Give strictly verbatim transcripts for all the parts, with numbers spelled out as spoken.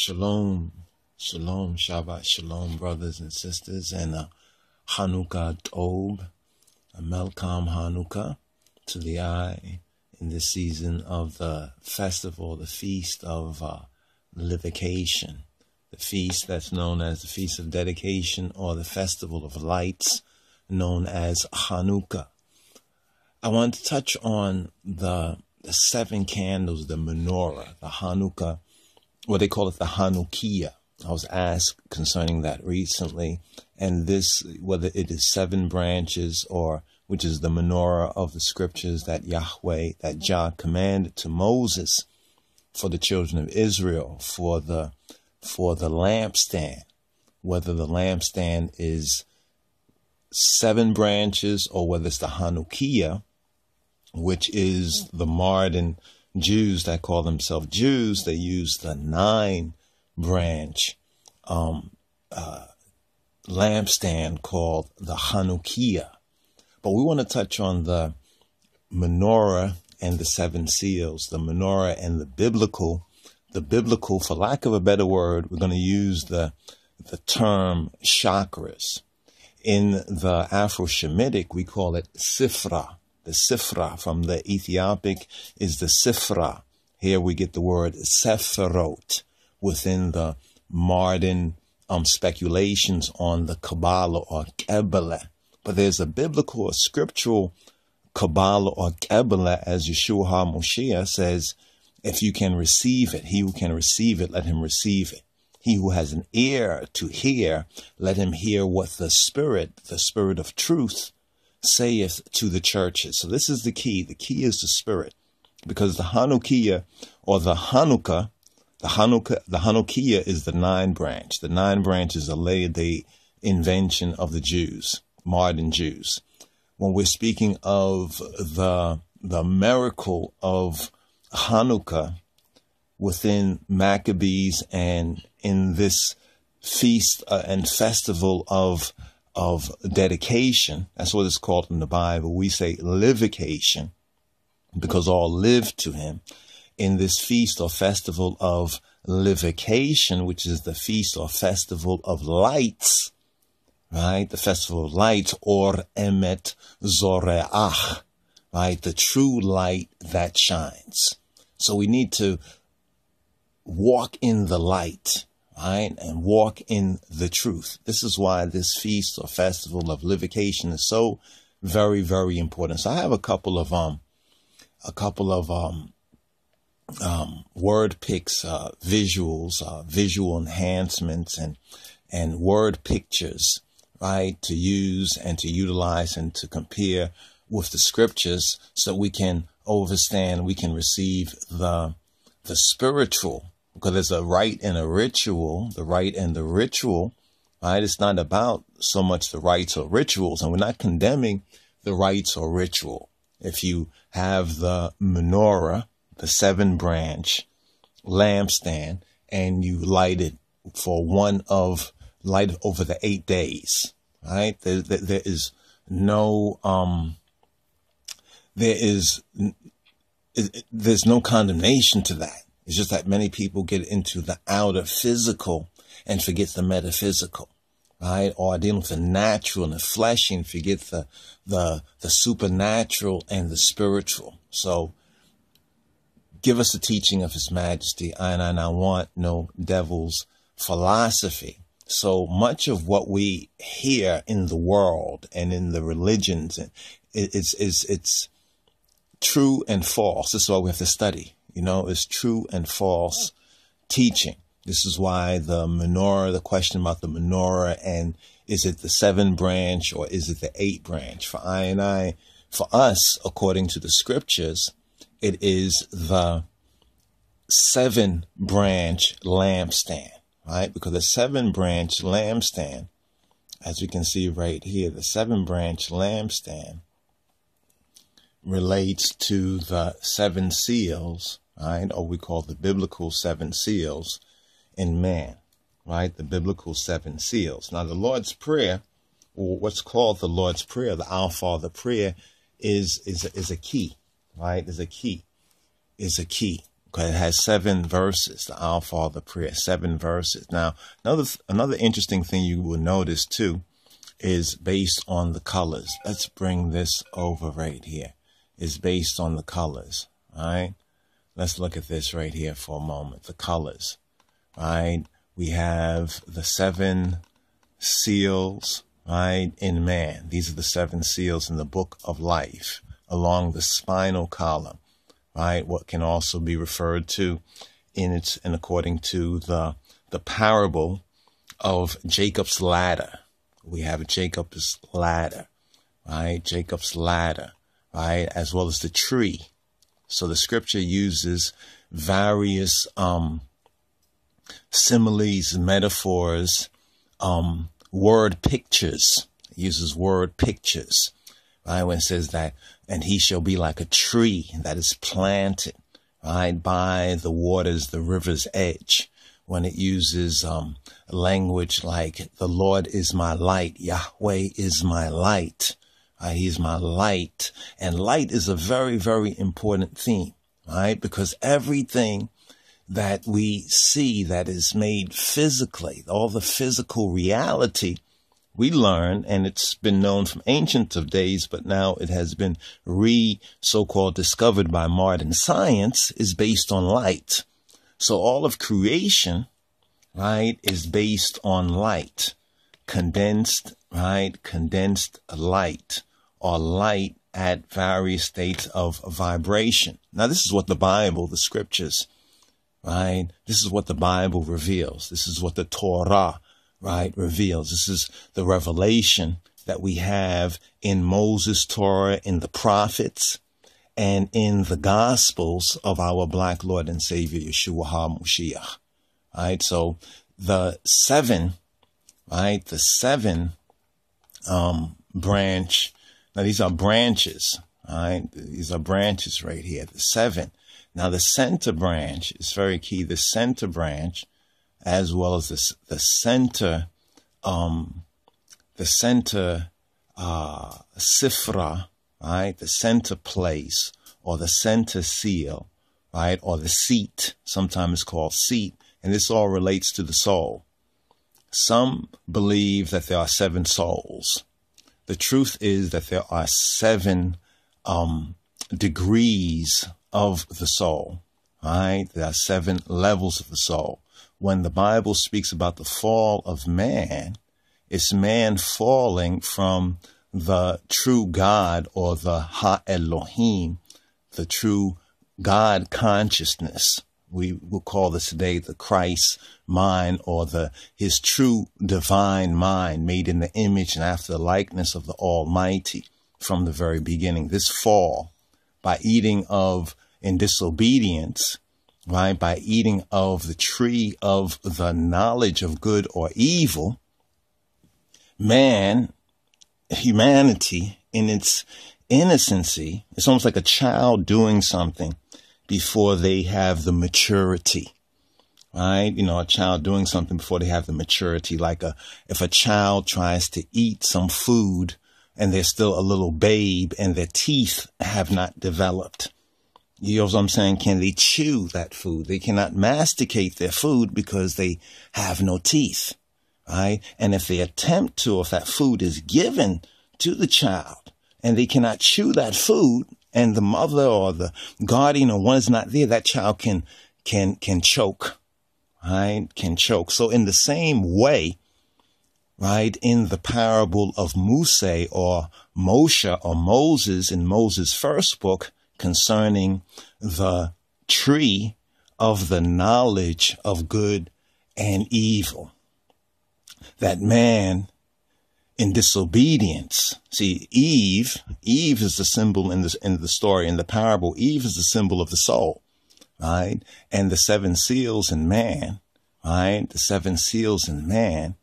Shalom, shalom, Shabbat shalom, brothers and sisters, and a Hanukkah Tov, a Malcolm Hanukkah to the eye in this season of the festival, the feast of uh, Livication, the feast that's known as the Feast of Dedication or the Festival of Lights, known as Hanukkah. I want to touch on the, the seven candles, the menorah, the Hanukkah. Well, they call it the Hanukkiah. I was asked concerning that recently. And this, whether it is seven branches or which is the menorah of the scriptures that Yahweh, that Jah commanded to Moses for the children of Israel, for the, for the lampstand, whether the lampstand is seven branches or whether it's the Hanukkiah, which is the Marden Jews that call themselves Jews. They use the nine branch um, uh, lampstand called the Hanukkiah. But we want to touch on the menorah and the seven seals, the menorah and the biblical, the biblical, for lack of a better word, we're going to use the, the term chakras. In the Afro-Shemitic, we call it sifra. The sifra from the Ethiopic is the sifra. Here we get the word sephirot within the Marden um, speculations on the Kabbalah or Kebele. But there's a biblical or scriptural Kabbalah or Kebele, as Yeshua HaMashiach says, if you can receive it, he who can receive it, let him receive it. He who has an ear to hear, let him hear what the Spirit, the Spirit of truth, saith to the churches. So this is the key. The key is the Spirit, because the Hanukkiah or the Hanukkah, the Hanukkah, the Hanukkiah is the nine branch. The nine branch is a laity invention of the Jews, modern Jews. When we're speaking of the the miracle of Hanukkah within Maccabees and in this feast uh, and festival of. of dedication, that's what it's called in the Bible. We say livication because all live to him. In this feast or festival of livication, which is the feast or festival of lights, right? The festival of lights, or emet zoreach, right? The true light that shines. So we need to walk in the light, right, and walk in the truth. This is why this feast or festival of Livication is so very, very important. So I have a couple of um, a couple of um, um, word picks, uh, visuals, uh, visual enhancements, and and word pictures, right, to use and to utilize and to compare with the scriptures, so we can understand, we can receive the the spiritual. Because there's a rite and a ritual, the rite and the ritual, right? It's not about so much the rites or rituals, and we're not condemning the rites or ritual. If you have the menorah, the seven branch lampstand, and you light it for one of, light it over the eight days, right? There, there, there is no, um, there is, there's no condemnation to that. It's just that many people get into the outer physical and forget the metaphysical, right? Or are dealing with the natural and the fleshly and forget the, the, the supernatural and the spiritual. So give us the teaching of His Majesty. I, and I want no devil's philosophy. So much of what we hear in the world and in the religions, and it, it's, it's, it's true and false. This is why we have to study. You know, it's true and false teaching. This is why the menorah, the question about the menorah, and is it the seven branch or is it the eight branch? For I and I, for us, according to the scriptures, it is the seven branch lampstand, right? Because the seven branch lampstand, as we can see right here, the seven branch lampstand relates to the seven seals, right? Or we call the biblical seven seals in man, right? The biblical seven seals. Now, the Lord's Prayer, or what's called the Lord's Prayer, the Our Father prayer, is is is a key, right? Is a key, is a key. Hanukkah. It has seven verses, the Our Father prayer, seven verses. Now, another another interesting thing you will notice too is based on the colors. Let's bring this over right here. It's based on the colors, all right? Let's look at this right here for a moment, the colors, right? We have the seven seals, right, in man. These are the seven seals in the book of life along the spinal column, right? What can also be referred to in its, and according to the, the parable of Jacob's ladder. We have Jacob's ladder, right? Jacob's ladder, right? As well as the tree. So the scripture uses various, um, similes, metaphors, um, word pictures. It uses word pictures, right? When it says that, and he shall be like a tree that is planted, right, by the waters, the river's edge. When it uses um, language like the Lord is my light, Yahweh is my light, right? He's my light. And light is a very, very important theme, right? Because everything that we see that is made physically, all the physical reality, we learn, and it's been known from ancient of days, but now it has been re so-called discovered by modern science, is based on light. So all of creation, right, is based on light, condensed, right, condensed light, or light at various states of vibration. Now, this is what the Bible, the scriptures, right? This is what the Bible reveals. This is what the Torah, right, reveals. This is the revelation that we have in Moses' Torah, in the prophets, and in the Gospels of our Black Lord and Savior, Yeshua HaMashiach. All right, so the seven, right, the seven um, branch. Now, these are branches, all right? These are branches right here, the seven. Now, the center branch is very key. The center branch, as well as the the center, um, the center uh, sifra, right? The center place, or the center seal, right? Or the seat. Sometimes it's called seat, and this all relates to the soul. Some believe that there are seven souls. The truth is that there are seven um, degrees of the soul, right? There are seven levels of the soul. When the Bible speaks about the fall of man, it's man falling from the true God, or the Ha Elohim, the true God consciousness. We will call this today the Christ mind, or the his true divine mind, made in the image and after the likeness of the Almighty from the very beginning. This fall by eating of, in disobedience, right, by eating of the tree of the knowledge of good or evil, man, humanity, in its innocency, it's almost like a child doing something before they have the maturity, right? You know, a child doing something before they have the maturity, like a, if a child tries to eat some food and they're still a little babe and their teeth have not developed. You know what I'm saying? Can they chew that food? They cannot masticate their food because they have no teeth, right? And if they attempt to, if that food is given to the child and they cannot chew that food, and the mother or the guardian or one is not there, that child can, can, can choke, right? Can choke. So in the same way, right, in the parable of Mose or Moshe or Moses, in Moses' first book, concerning the tree of the knowledge of good and evil, that man in disobedience, see, Eve, Eve is the symbol in this, in the story, in the parable, Eve is the symbol of the soul, right? And the seven seals in man, right? The seven seals in man,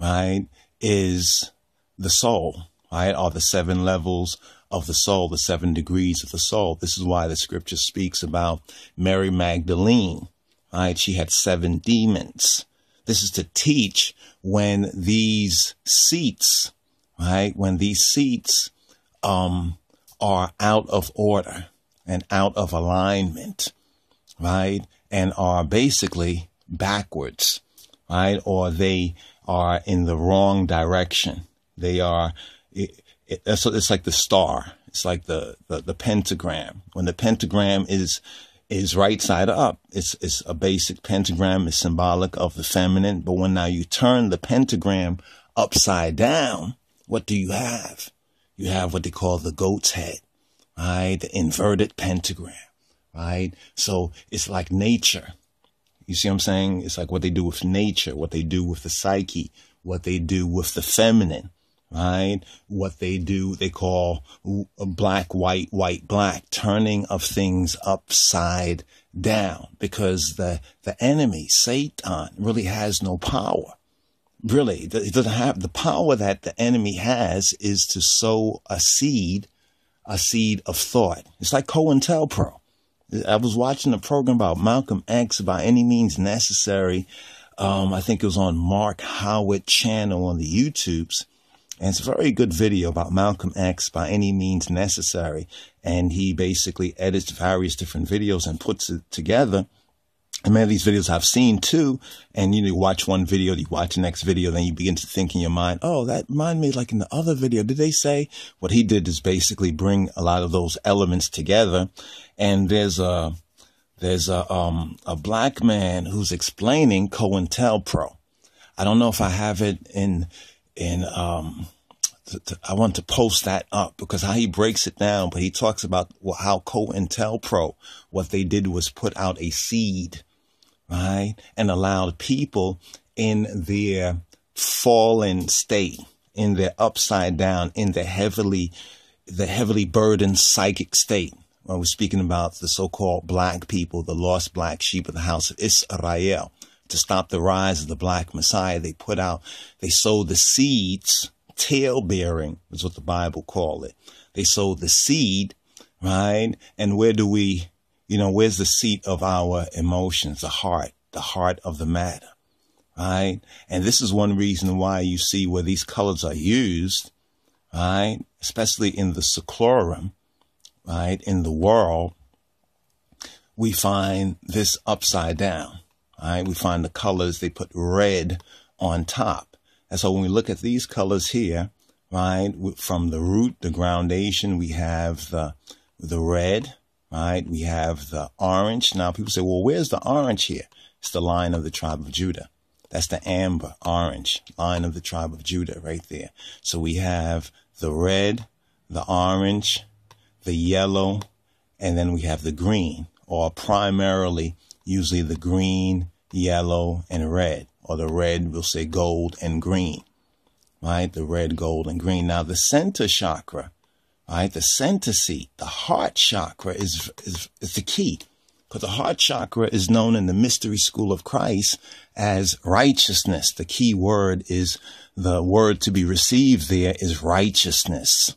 right, is the soul, right? Are the seven levels of the soul, the seven degrees of the soul. This is why the scripture speaks about Mary Magdalene, right? She had seven demons. This is to teach when these seats, right? When these seats, um, are out of order and out of alignment, right, and are basically backwards, right, or they are in the wrong direction. They are, it, it, it's, it's like the star. It's like the, the, the pentagram. When the pentagram is is right side up, it's, it's a basic pentagram. It's symbolic of the feminine. But when now you turn the pentagram upside down, what do you have? You have what they call the goat's head, right? The inverted pentagram, right? So it's like nature. You see what I'm saying? It's like what they do with nature, what they do with the psyche, what they do with the feminine, right? What they do, they call black, white, white, black, turning of things upside down, because the, the enemy, Satan, really has no power. Really, it doesn't have the power that the enemy has is to sow a seed, a seed of thought. It's like COINTELPRO. I was watching a program about Malcolm X, By Any Means Necessary. Um, I think it was on Mark Howard channel on the YouTubes. And it's a very good video about Malcolm X, By Any Means Necessary. And he basically edits various different videos and puts it together. And many of these videos I've seen too, and you know, you watch one video, you watch the next video, then you begin to think in your mind, oh, that reminded me like in the other video. Did they say? What he did is basically bring a lot of those elements together. And there's a, there's a, um, a black man who's explaining COINTELPRO. I don't know if I have it in, in, um, I want to post that up because how he breaks it down, but he talks about how COINTELPRO, what they did was put out a seed, right, and allowed people in their fallen state, in their upside down, in the heavily, the heavily burdened psychic state. When we're speaking about the so-called black people, the lost black sheep of the house of Israel, to stop the rise of the black Messiah, they put out, they sowed the seeds. Tail bearing is what the Bible call it. They sow the seed, right? And where do we, you know, where's the seat of our emotions, the heart, the heart of the matter, right? And this is one reason why you see where these colors are used, right? Especially in the seclorum, right? In the world, we find this upside down, right? We find the colors, they put red on top. And so when we look at these colors here, right, from the root, the groundation, we have the, the red, right? We have the orange. Now people say, well, where's the orange here? It's the line of the tribe of Judah. That's the amber, orange, line of the tribe of Judah right there. So we have the red, the orange, the yellow, and then we have the green, or primarily usually the green, yellow, and red. Or the red, we'll say gold and green, right? The red, gold, and green. Now the center chakra, right? The center seat, the heart chakra is, is, is the key. Because the heart chakra is known in the mystery school of Christ as righteousness. The key word is, the word to be received there is righteousness.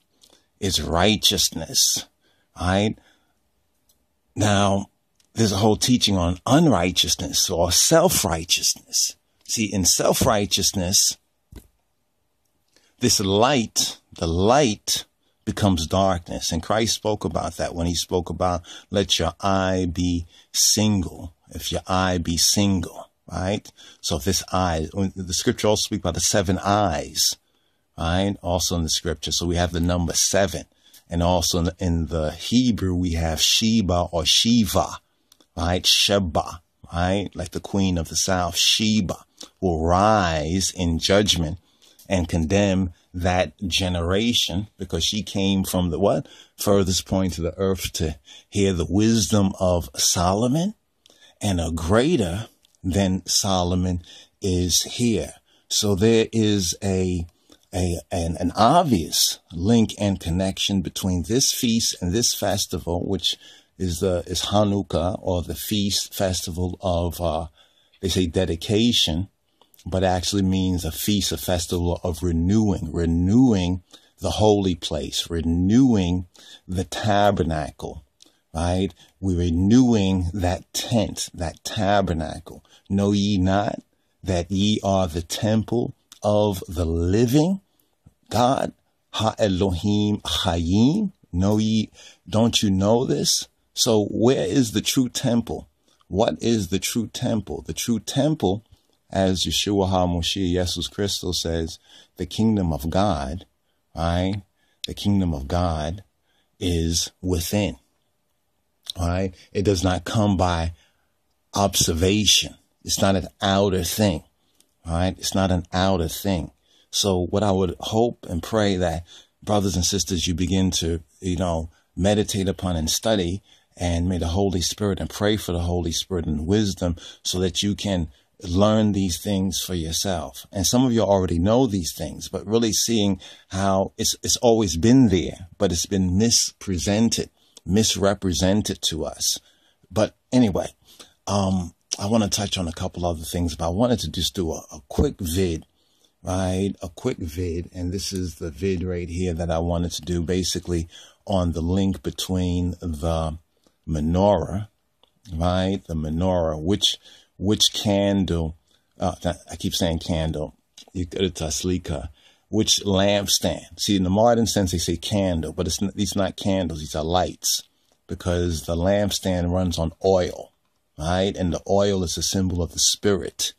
It's righteousness, right? Now, there's a whole teaching on unrighteousness or self-righteousness. See, in self-righteousness, this light, the light becomes darkness. And Christ spoke about that when he spoke about, let your eye be single. If your eye be single, right? So if this eye, the scripture also speaks about the seven eyes, right? Also in the scripture. So we have the number seven. And also in the, in the Hebrew, we have Sheba or Sheva, right? Sheba, right? Like the queen of the south, Sheba, will rise in judgment and condemn that generation, because she came from the what? Furthest point of the earth to hear the wisdom of Solomon, and a greater than Solomon is here. So there is a, a an, an obvious link and connection between this feast and this festival, which is the, is Hanukkah, or the feast festival of, uh, they say dedication, but actually means a feast, a festival of renewing, renewing the holy place, renewing the tabernacle, right? We're renewing that tent, that tabernacle. Know ye not that ye are the temple of the living God? Ha Elohim Chayim. Know ye, don't you know this? So where is the true temple? What is the true temple? The true temple, as Yeshua HaMashiach, Jesus Christos says, the kingdom of God, right? The kingdom of God is within, right? It does not come by observation. It's not an outer thing, right? It's not an outer thing. So what I would hope and pray that brothers and sisters, you begin to, you know, meditate upon and study, and may the Holy Spirit, and pray for the Holy Spirit and wisdom so that you can learn these things for yourself. And some of you already know these things, but really seeing how it's it's always been there, but it's been mispresented, misrepresented to us. But anyway, um, I want to touch on a couple other things, but I wanted to just do a, a quick vid, right? A quick vid. And this is the vid right here that I wanted to do basically on the link between the menorah, right? The menorah, which Which candle, uh, I keep saying candle, which lampstand. See, in the modern sense, they say candle, but it's not, these are not candles. These are lights, because the lampstand runs on oil, right? And the oil is a symbol of the spirit,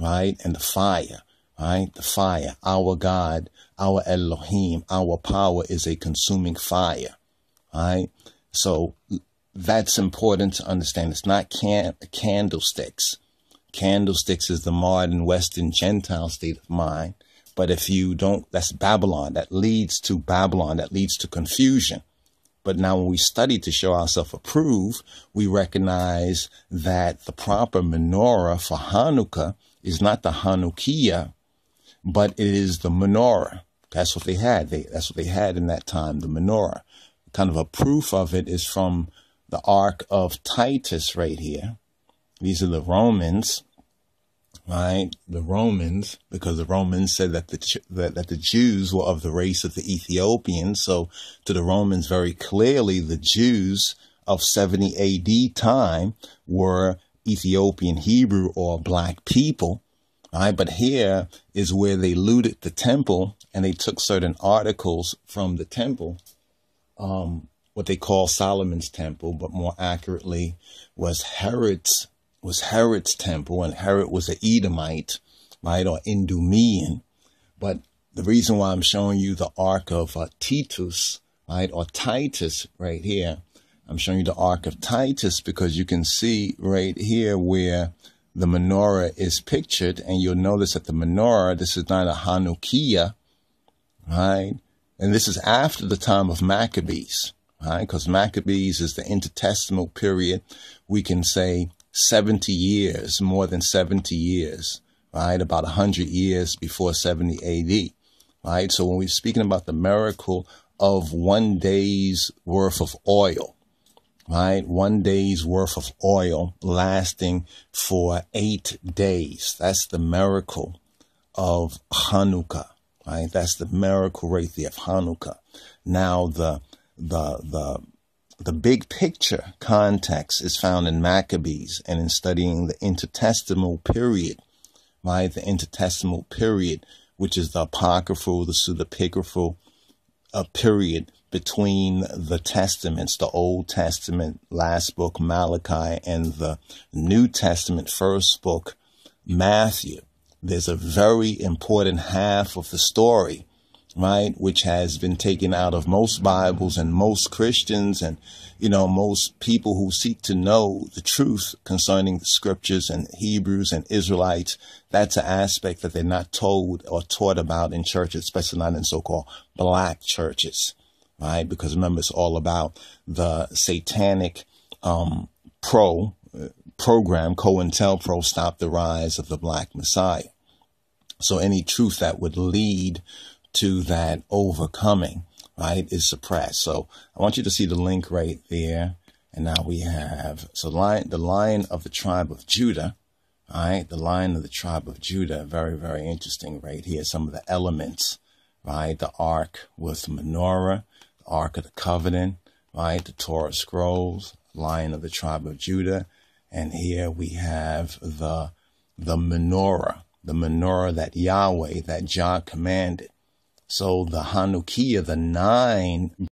right? And the fire, right? The fire, our God, our Elohim, our power is a consuming fire, right? So that's important to understand. It's not can candlesticks. Candlesticks is the modern Western Gentile state of mind. But if you don't, that's Babylon. That leads to Babylon. That leads to confusion. But now when we study to show ourselves approved, we recognize that the proper menorah for Hanukkah is not the Hanukkiah, but it is the menorah. That's what they had. They, that's what they had in that time, the menorah. Kind of a proof of it is from the Arch of Titus right here. These are the Romans, right? The Romans, because the Romans said that the, that, that the Jews were of the race of the Ethiopians. So to the Romans, very clearly, the Jews of seventy A D time were Ethiopian Hebrew or black people, right? But here is where they looted the temple and they took certain articles from the temple, um, what they call Solomon's temple, but more accurately was Herod's, was Herod's temple, and Herod was an Edomite, right, or Idumean. But the reason why I'm showing you the Ark of uh, Titus, right, or Titus right here, I'm showing you the Ark of Titus because you can see right here where the menorah is pictured, and you'll notice that the menorah, this is not a Hanukkiah, right, and this is after the time of Maccabees. Right, because Maccabees is the intertestamental period. We can say seventy years, more than seventy years, right? About one hundred years before seventy A D, right? So when we're speaking about the miracle of one day's worth of oil, right? One day's worth of oil lasting for eight days. That's the miracle of Hanukkah, right? That's the miracle right there of Hanukkah. Now the The, the, the big picture context is found in Maccabees and in studying the intertestamental period, right? The intertestamental period, which is the apocryphal, the pseudepigraphal uh, period between the testaments, the Old Testament, last book, Malachi, and the New Testament, first book, Matthew. There's a very important half of the story, right, which has been taken out of most Bibles and most Christians and, you know, most people who seek to know the truth concerning the scriptures and Hebrews and Israelites. That's an aspect that they're not told or taught about in churches, especially not in so-called black churches, right? Because remember, it's all about the satanic um, pro uh, program, COINTELPRO, Stop the Rise of the Black Messiah. So any truth that would lead to that overcoming, right, is suppressed. So I want you to see the link right there. And now we have, so lion, the Lion of the Tribe of Judah, right, the Lion of the Tribe of Judah, very, very interesting right here. Some of the elements, right, the Ark was the menorah, the Ark of the Covenant, right, the Torah Scrolls, Lion of the Tribe of Judah. And here we have the, the menorah, the menorah that Yahweh, that Jah commanded. So the Hanukkiah, the nine